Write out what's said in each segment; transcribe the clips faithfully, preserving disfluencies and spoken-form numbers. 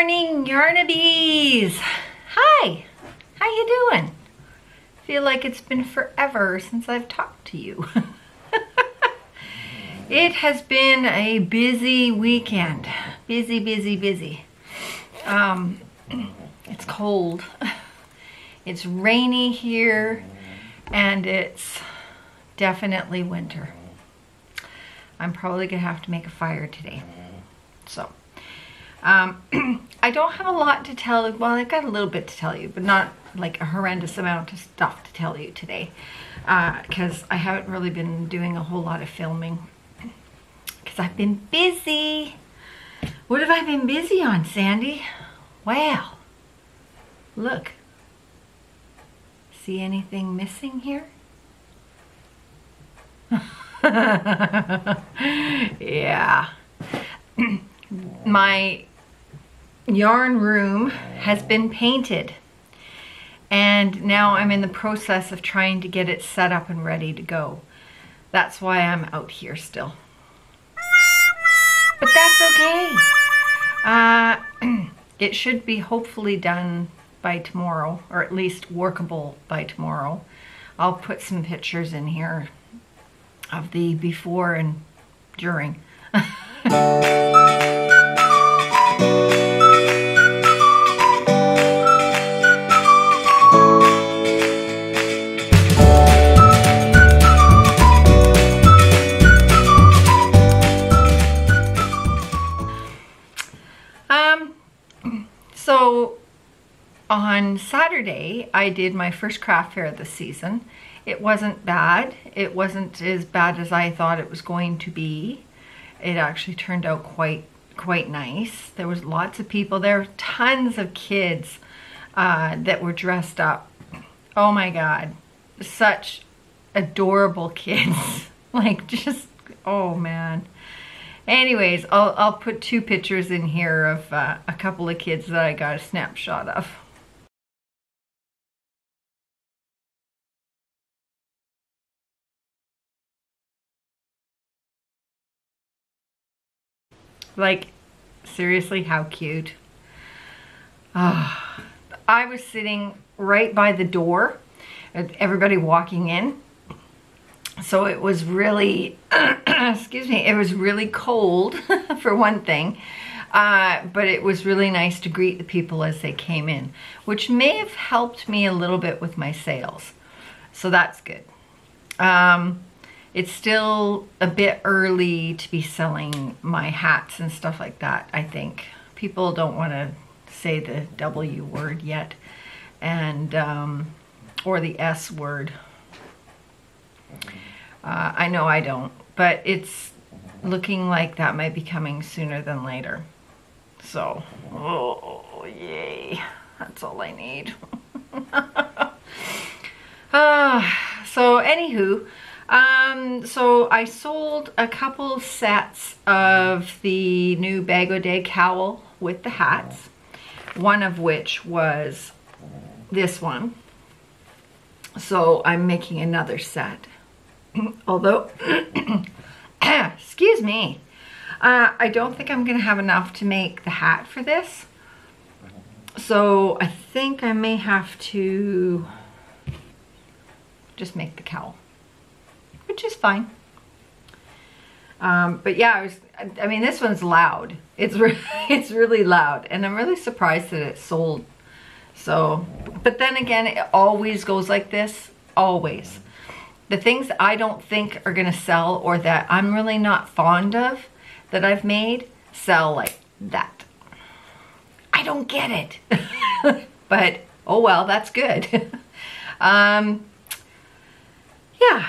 morning, Yarnabees. Hi, how you doing? Feel like it's been forever since I've talked to you. It has been a busy weekend. Busy, busy, busy. Um, it's cold. It's rainy here, and it's definitely winter. I'm probably gonna have to make a fire today. So, um, I don't have a lot to tell. Well, I've got a little bit to tell you, but not like a horrendous amount of stuff to tell you today, because uh, I haven't really been doing a whole lot of filming because I've been busy. What have I been busy on, Sandy? Wow, look. See anything missing here? Yeah. My yarn room has been painted, and now I'm in the process of trying to get it set up and ready to go. That's why I'm out here still. But that's okay. Uh, it should be hopefully done by tomorrow, or at least workable by tomorrow. I'll put some pictures in here of the before and during. Um, so on Saturday, I did my first craft fair this season. It wasn't bad. It wasn't as bad as I thought it was going to be. It actually turned out quite quite nice. There was lots of people. There were tons of kids uh, that were dressed up. Oh my God, such adorable kids. Like just, oh man. Anyways, I'll, I'll put two pictures in here of uh, a couple of kids that I got a snapshot of. Like, seriously, how cute. Oh, I was sitting right by the door, everybody walking in. So it was really, excuse me, it was really cold for one thing. Uh, but it was really nice to greet the people as they came in, which may have helped me a little bit with my sales. So that's good. Um, It's still a bit early to be selling my hats and stuff like that, I think. People don't want to say the W word yet, and um, or the S word. Uh, I know I don't, but it's looking like that might be coming sooner than later. So, oh, yay. That's all I need. uh, so, anywho... Um, so I sold a couple sets of the new Bag-O-Day cowl with the hats, one of which was this one. So I'm making another set. Although, excuse me, uh, I don't think I'm going to have enough to make the hat for this. So I think I may have to just make the cowl, which is fine. Um, but yeah, I was, I mean, this one's loud. It's, re it's really loud, and I'm really surprised that it sold. So, but then again, it always goes like this, always. The things I don't think are gonna sell, or that I'm really not fond of that I've made, sell like that. I don't get it, but oh well, that's good. um, yeah.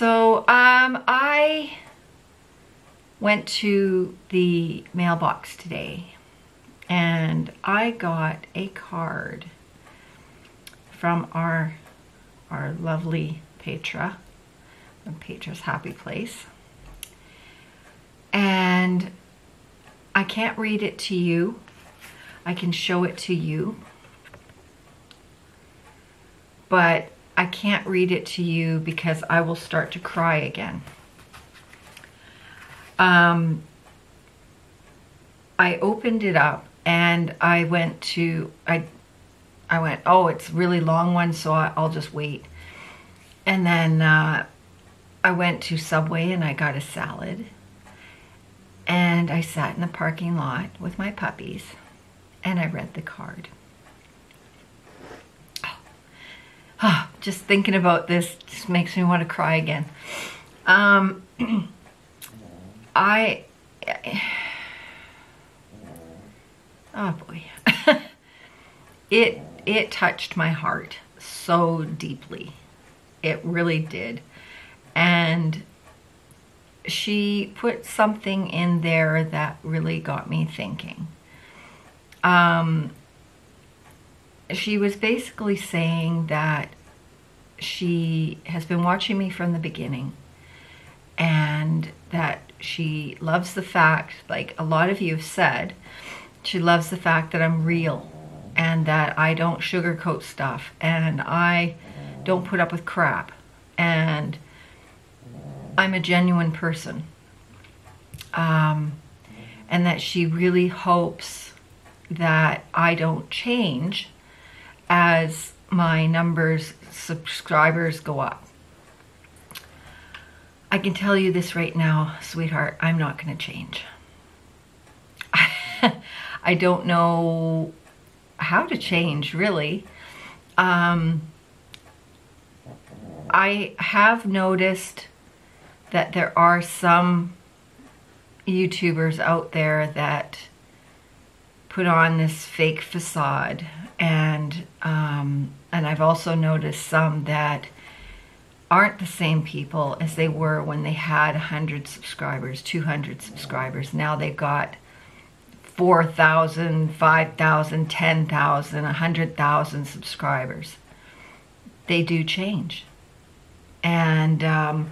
So, um, I went to the mailbox today, and I got a card from our, our lovely Petra, from Petra's Happy Place. And I can't read it to you. I can show it to you, but I can't read it to you because I will start to cry again. Um, I opened it up and I went to, I, I went, oh, it's a really long one, so I, I'll just wait. And then uh, I went to Subway and I got a salad. And I sat in the parking lot with my puppies and I read the card. Oh, oh, just thinking about this just makes me want to cry again. Um, I, oh boy, it, it touched my heart so deeply. It really did. And she put something in there that really got me thinking. Um, she was basically saying that she has been watching me from the beginning and that she loves the fact, like a lot of you have said, she loves the fact that I'm real and that I don't sugarcoat stuff and I don't put up with crap and I'm a genuine person, um, and that she really hopes that I don't change as my numbers, subscribers go up. I can tell you this right now, sweetheart, I'm not going to change. I don't know how to change, really. Um, I have noticed that there are some YouTubers out there that put on this fake facade, and um, and I've also noticed some that aren't the same people as they were when they had one hundred subscribers, two hundred subscribers. Now they've got four thousand, five thousand, ten thousand, one hundred thousand subscribers. They do change. And um,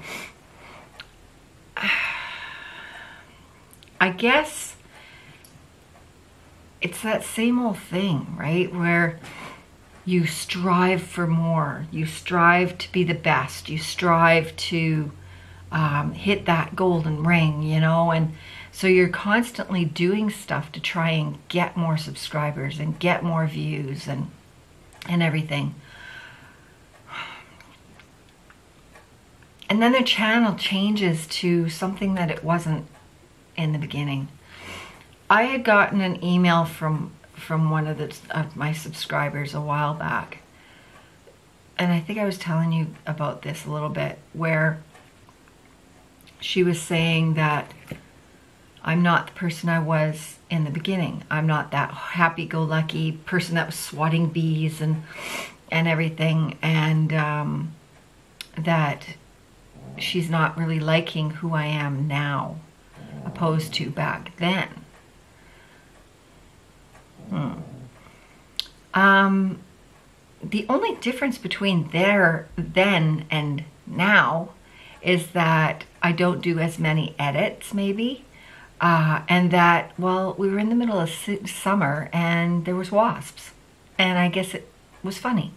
I guess it's that same old thing, right? Where you strive for more, you strive to be the best, you strive to um, hit that golden ring, you know? And so you're constantly doing stuff to try and get more subscribers and get more views and, and everything. And then their channel changes to something that it wasn't in the beginning. I had gotten an email from from one of the of my subscribers a while back, and I think I was telling you about this a little bit, where she was saying that I'm not the person I was in the beginning. I'm not that happy-go-lucky person that was swatting bees and and everything, and um, that she's not really liking who I am now opposed to back then. Hmm. Um, the only difference between there then and now is that I don't do as many edits, maybe, uh, and that, well, we were in the middle of summer and there was wasps, and I guess it was funny.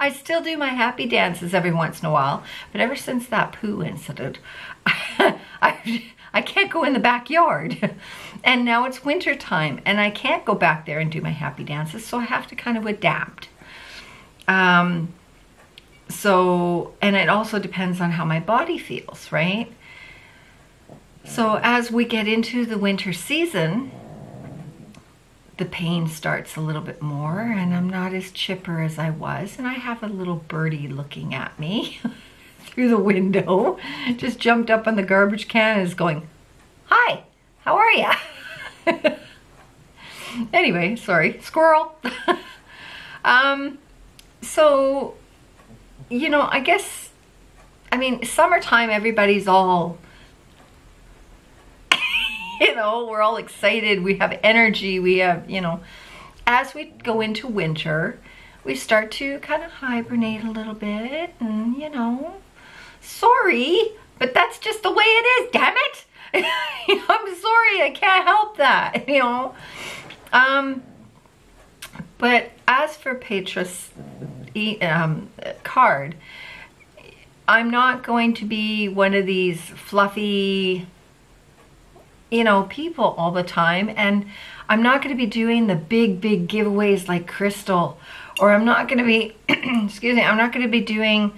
I still do my happy dances every once in a while, but ever since that poo incident, I, I can't go in the backyard. And now it's winter time, and I can't go back there and do my happy dances, so I have to kind of adapt. Um, so, and it also depends on how my body feels, right? So as we get into the winter season, the pain starts a little bit more, and I'm not as chipper as I was, and I have a little birdie looking at me through the window, just jumped up on the garbage can and is going, "Hi, how are ya?" Anyway, sorry, squirrel. um, so, you know, I guess, I mean, summertime, everybody's all, you know, we're all excited, we have energy, we have, you know. As we go into winter, we start to kind of hibernate a little bit, and, you know, sorry, but that's just the way it is, damn it. You know, I'm sorry, I can't help that, you know. Um, but as for Petra's um, card, I'm not going to be one of these fluffy, you know, people all the time, and I'm not going to be doing the big, big giveaways like Crystal, or I'm not going to be, excuse me, I'm not going to be doing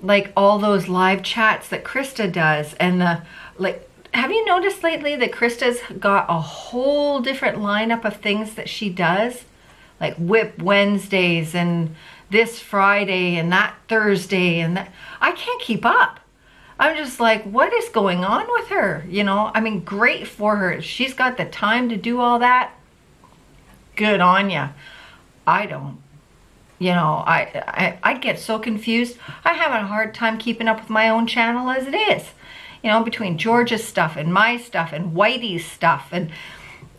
like all those live chats that Krista does. And the, like, have you noticed lately that Krista's got a whole different lineup of things that she does? Like Whip Wednesdays and this Friday and that Thursday and that. I can't keep up. I'm just like, what is going on with her? You know, I mean, great for her. She's got the time to do all that. Good on ya. I don't. You know, I, I I get so confused. I have a hard time keeping up with my own channel as it is. You know, between George's stuff and my stuff and Whitey's stuff. And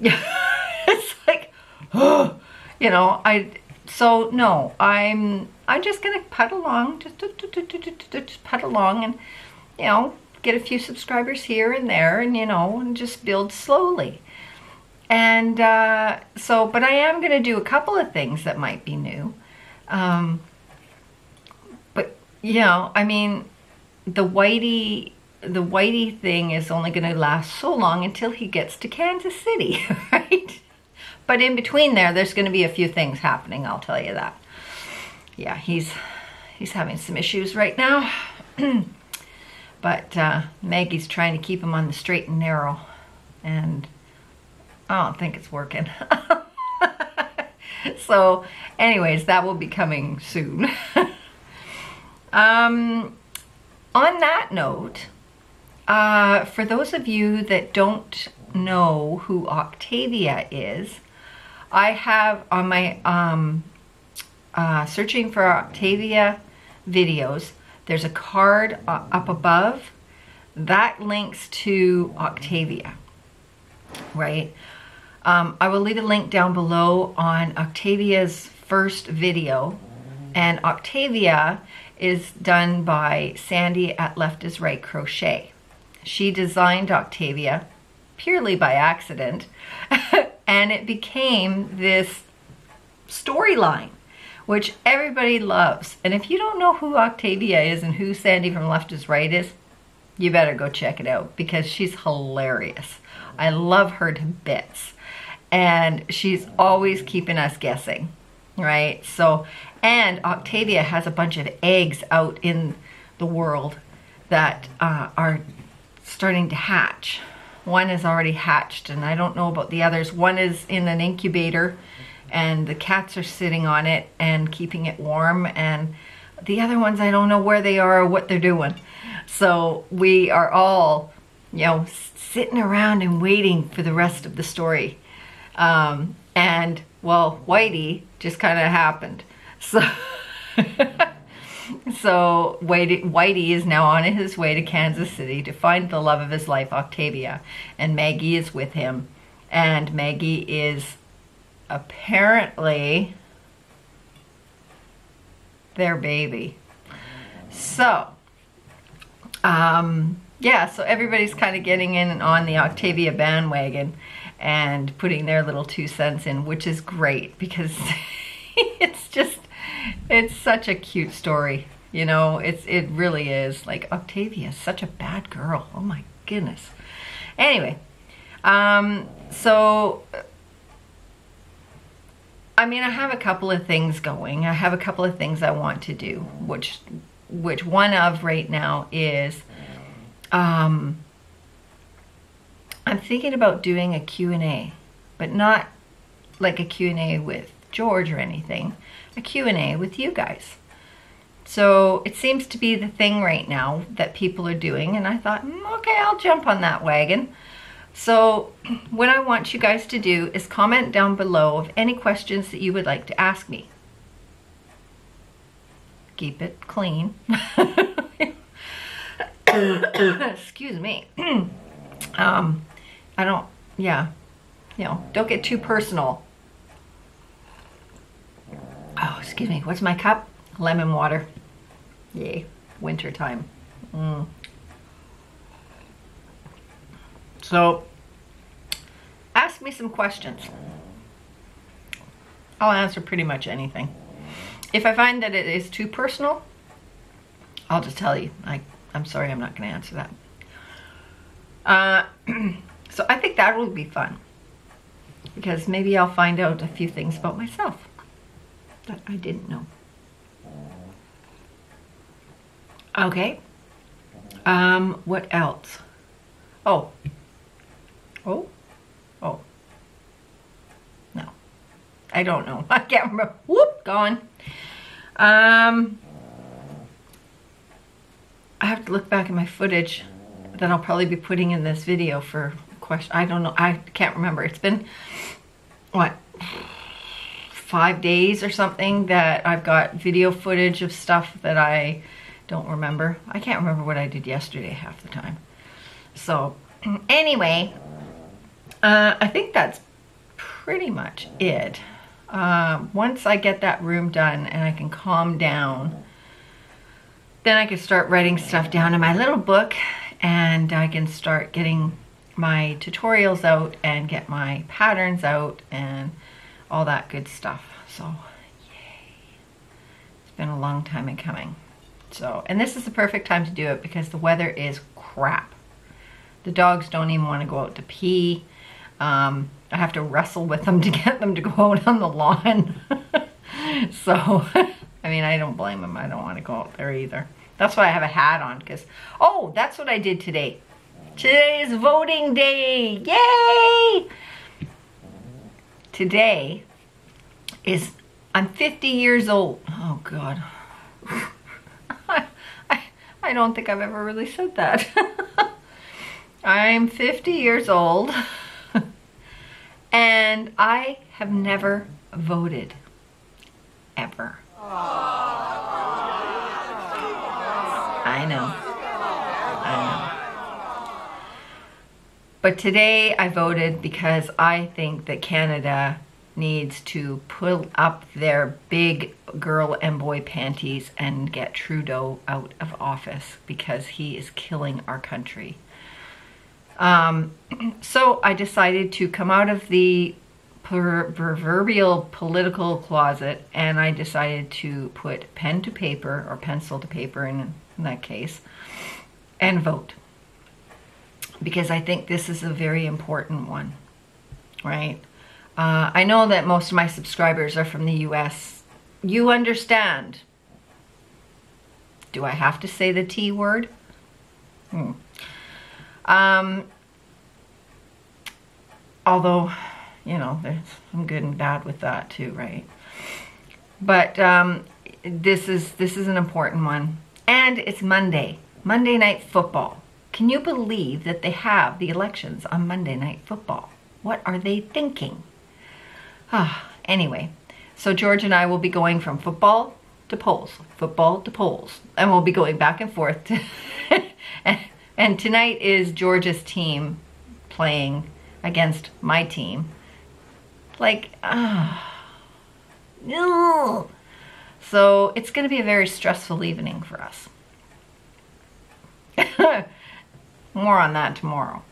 it's like, oh, you know, I, so no, I'm, I'm just going to put along, just, just put along and, you know, get a few subscribers here and there, and, you know, and just build slowly. And uh, so, but I am going to do a couple of things that might be new. Um, but, you know, I mean, the Whitey, the Whitey thing is only going to last so long until he gets to Kansas City, right? But in between there, there's going to be a few things happening, I'll tell you that. Yeah, he's, he's having some issues right now. But uh, Maggie's trying to keep him on the straight and narrow, and I don't think it's working. So anyways, that will be coming soon. Um, on that note, uh, for those of you that don't know who Octavia is, I have on my um, uh, Searching for Octavia videos, there's a card up above that links to Octavia, right? Um, I will leave a link down below on Octavia's first video. And Octavia is done by Sandy at Left Is Right Crochet. She designed Octavia purely by accident. And it became this storyline, which everybody loves. And if you don't know who Octavia is and who Sandy from Left Is Right is, you better go check it out, because she's hilarious. I love her to bits. And she's always keeping us guessing, right? So, and Octavia has a bunch of eggs out in the world that uh, are starting to hatch. One is already hatched, and I don't know about the others. One is in an incubator, and the cats are sitting on it and keeping it warm, and the other ones, I don't know where they are or what they're doing. So we are all, you know, sitting around and waiting for the rest of the story. Um, and, well, Whitey just kind of happened. So, so Whitey, Whitey is now on his way to Kansas City to find the love of his life, Octavia, and Maggie is with him, and Maggie is... apparently their baby. So um yeah, so everybody's kind of getting in and on the Octavia bandwagon and putting their little two cents in, which is great, because it's just, it's such a cute story, you know. It's, it really is. Like, Octavia is such a bad girl, oh my goodness. Anyway, um so I mean, I have a couple of things going. I have a couple of things I want to do, which which one of right now is, um, I'm thinking about doing a Q and A, but not like a Q and A with George or anything, a Q and A with you guys. So it seems to be the thing right now that people are doing, and I thought, mm, okay, I'll jump on that wagon. So what I want you guys to do is comment down below of any questions that you would like to ask me. Keep it clean. Excuse me. um, I don't, yeah, you know, don't get too personal. Oh, excuse me, what's my cup? Lemon water. Yay, winter time. Mm. So, ask me some questions. I'll answer pretty much anything. If I find that it is too personal, I'll just tell you. I, I'm sorry, I'm not going to answer that. Uh, So I think that will be fun, because maybe I'll find out a few things about myself that I didn't know. Okay. Um, what else? Oh. Oh? Oh. No. I don't know. I can't remember. Whoop! Gone. Um, I have to look back at my footage that I'll probably be putting in this video for question. I don't know. I can't remember. It's been, what, five days or something that I've got video footage of stuff that I don't remember. I can't remember what I did yesterday half the time. So anyway, uh, I think that's pretty much it. Uh, once I get that room done and I can calm down, then I can start writing stuff down in my little book, and I can start getting my tutorials out and get my patterns out and all that good stuff. So yay, it's been a long time in coming. So, and this is the perfect time to do it because the weather is crap. The dogs don't even want to go out to pee. Um, I have to wrestle with them to get them to go out on the lawn. So, I mean, I don't blame them. I don't want to go out there either. That's why I have a hat on, because, oh, that's what I did today. Today is voting day. Yay! Today is, I'm fifty years old. Oh, God. I, I, I don't think I've ever really said that. I'm fifty years old, and I have never voted. Ever. Aww. I know. I know. But today I voted because I think that Canada needs to pull up their big girl and boy panties and get Trudeau out of office, because he is killing our country. Um, so I decided to come out of the per proverbial political closet, and I decided to put pen to paper, or pencil to paper in in that case, and vote, because I think this is a very important one, right? Uh, I know that most of my subscribers are from the U S. You understand. Do I have to say the T word? Hmm. Um, although, you know, there's some good and bad with that too, right? But um, this is this is an important one. And it's Monday, Monday Night Football. Can you believe that they have the elections on Monday Night Football? What are they thinking? Ah, anyway, so George and I will be going from football to polls, football to polls, and we'll be going back and forth. To and, and tonight is George's team playing against my team. Like, ah, no. So it's going to be a very stressful evening for us. More on that tomorrow.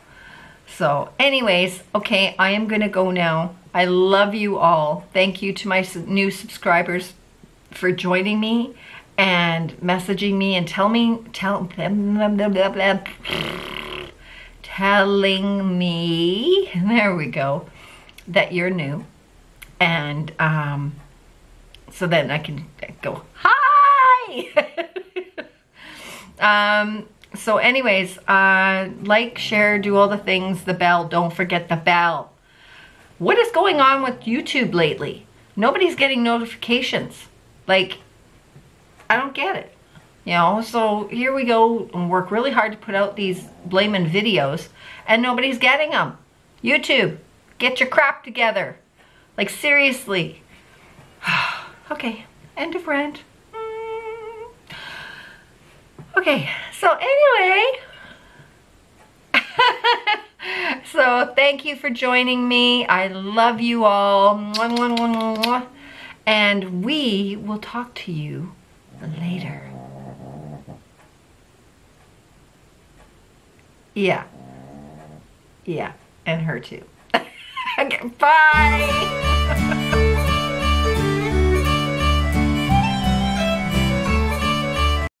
So anyways, okay, I am going to go now. I love you all. Thank you to my new subscribers for joining me and messaging me and tell me, tell, blah, blah, blah, blah, blah, telling me, there we go, that you're new. And, um... so then I can go, hi! um, so anyways, uh, like, share, do all the things, the bell, don't forget the bell. What is going on with YouTube lately? Nobody's getting notifications. Like, I don't get it. You know, so here we go and work really hard to put out these blaming videos, and nobody's getting them. YouTube, get your crap together. Like, seriously. Okay, end of rant. Mm. Okay, so anyway. So thank you for joining me. I love you all. Mwah, mwah, mwah, mwah. And we will talk to you later. Yeah. Yeah, and her too. Okay, bye.